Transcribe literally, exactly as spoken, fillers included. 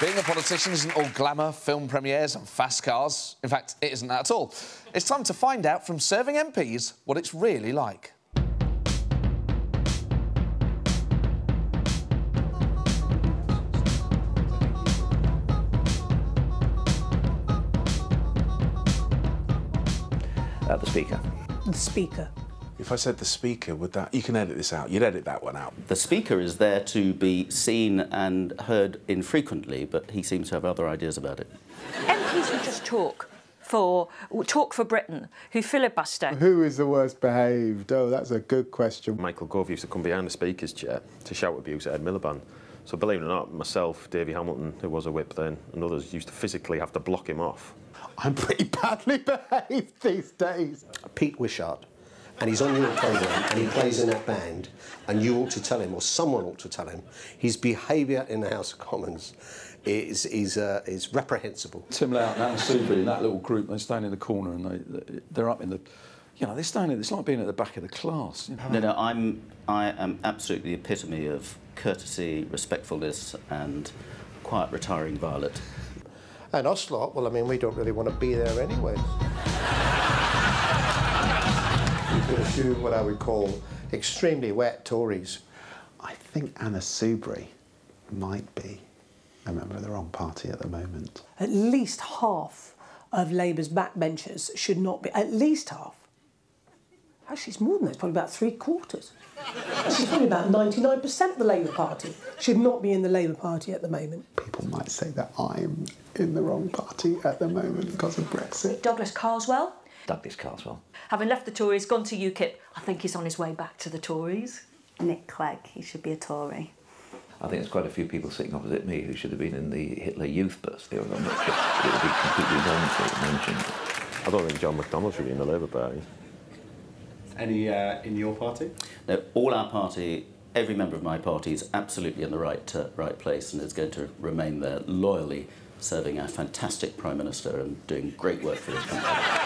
Being a politician isn't all glamour, film premieres and fast cars. In fact, it isn't that at all. It's time to find out from serving M Ps what it's really like. Uh, the Speaker. The Speaker. If I said the Speaker, would that... You can edit this out. You'd edit that one out. The Speaker is there to be seen and heard infrequently, but he seems to have other ideas about it. M Ps who just talk for... Talk for Britain, who filibuster. Who is the worst behaved? Oh, that's a good question. Michael Gove used to come behind the Speaker's chair to shout abuse at Ed Miliband. So, believe it or not, myself, Davey Hamilton, who was a whip then, and others used to physically have to block him off. I'm pretty badly behaved these days. Pete Wishart. And he's on your programme and he plays in that band, and you ought to tell him, or someone ought to tell him, his behaviour in the House of Commons is is uh, is reprehensible. Tim Lowe and Anna Soubry in that little group, they stand in the corner and they they're up in the, you know, they stand in. It's like being at the back of the class. You know? No, no, I'm I am absolutely the epitome of courtesy, respectfulness, and quiet, retiring violet. And Oslot, well, I mean, we don't really want to be there anyway. A few what I would call extremely wet Tories. I think Anna Soubry might be a member of the wrong party at the moment. At least half of Labour's backbenchers should not be... At least half. Actually, it's more than that. It's probably about three quarters. Actually, probably about ninety-nine percent of the Labour Party should not be in the Labour Party at the moment. People might say that I'm in the wrong party at the moment because of Brexit. Douglas Carswell. Douglas Carswell. Having left the Tories, gone to U KIP, I think he's on his way back to the Tories. Nick Clegg, he should be a Tory. I think there's quite a few people sitting opposite me who should have been in the Hitler Youth bus. They were on the, it would be completely wrong to mention. I don't think John McDonnell should be in the Labour Party. Any uh, in your party? No, all our party, every member of my party is absolutely in the right, uh, right place and is going to remain there loyally, serving our fantastic Prime Minister and doing great work for this country.